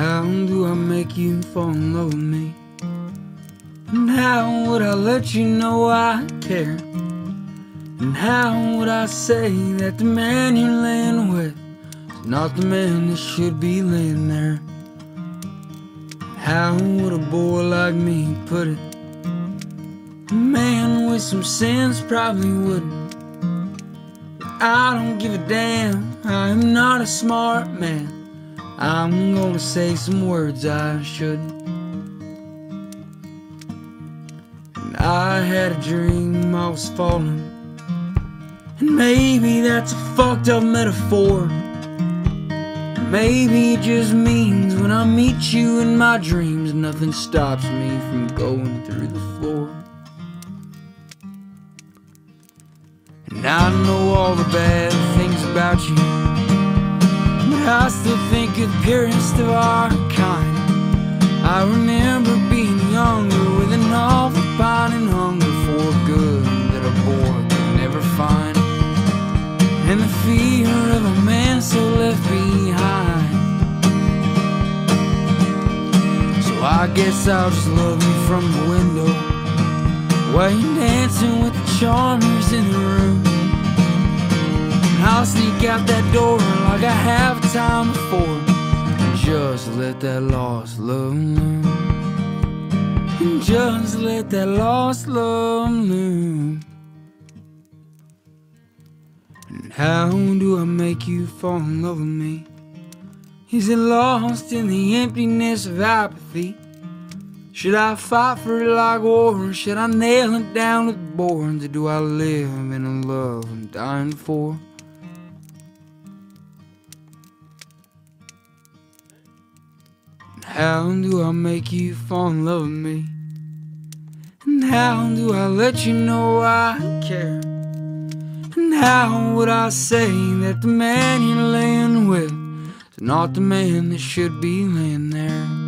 How do I make you fall in love with me? And how would I let you know I care? And how would I say that the man you're laying with is not the man that should be laying there? How would a boy like me put it? A man with some sense probably wouldn't. But I don't give a damn, I am not a smart man. I'm gonna say some words I shouldn't. And I had a dream I was falling, and maybe that's a fucked up metaphor. Maybe it just means when I meet you in my dreams, nothing stops me from going through the floor. And I know all the bad things about you, but I still think of the purest of our kind. I remember being younger with an awful pining hunger for good that a boy could never find, and the fear of a man so left behind. So I guess I'll just love you from the window while you're dancing with the charmers in the room. And I'll sneak out that door like I have time before and just let that lost love loom. And just let that lost love loom. And how do I make you fall in love with me? Is it lost in the emptiness of apathy? Should I fight for it like war, or should I nail it down with boards? Or do I live in a love I'm dying for? And how do I make you fall in love with me? And how do I let you know I care? And how would I say that the man you're laying with is not the man that should be laying there?